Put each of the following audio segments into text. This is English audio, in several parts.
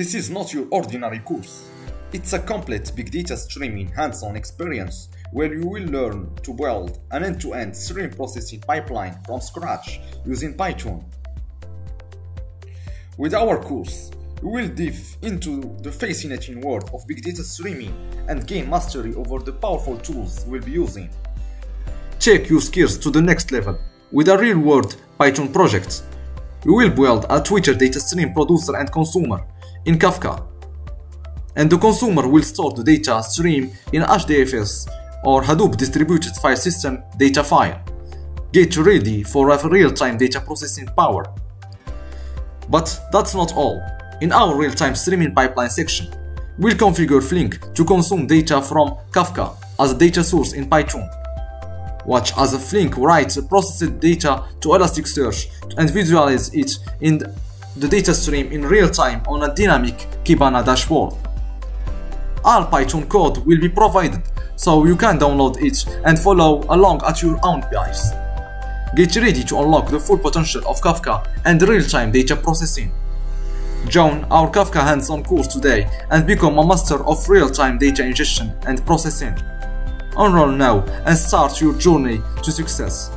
This is not your ordinary course. It's a complete big data streaming hands-on experience where you will learn to build an end-to-end stream processing pipeline from scratch using Python. With our course, we will dive into the fascinating world of big data streaming and gain mastery over the powerful tools we'll be using. Take your skills to the next level with a real-world Python project. We will build a Twitter data stream producer and consumer in Kafka, and the consumer will store the data stream in HDFS or Hadoop Distributed File System data file. Get ready for a real-time data processing power. But that's not all. In our real-time streaming pipeline section, we'll configure Flink to consume data from Kafka as a data source in Python. Watch as Flink writes processed data to Elasticsearch and visualize it in the data stream in real time on a dynamic Kibana dashboard. All Python code will be provided, so you can download it and follow along at your own pace. Get ready to unlock the full potential of Kafka and real-time data processing. Join our Kafka hands-on course today and become a master of real-time data ingestion and processing. Enroll now and start your journey to success.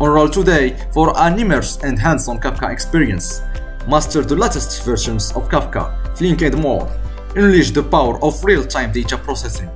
Enroll today for an immersive and hands-on Kafka experience. Master the latest versions of Kafka, Flink and more. Unleash the power of real-time data processing.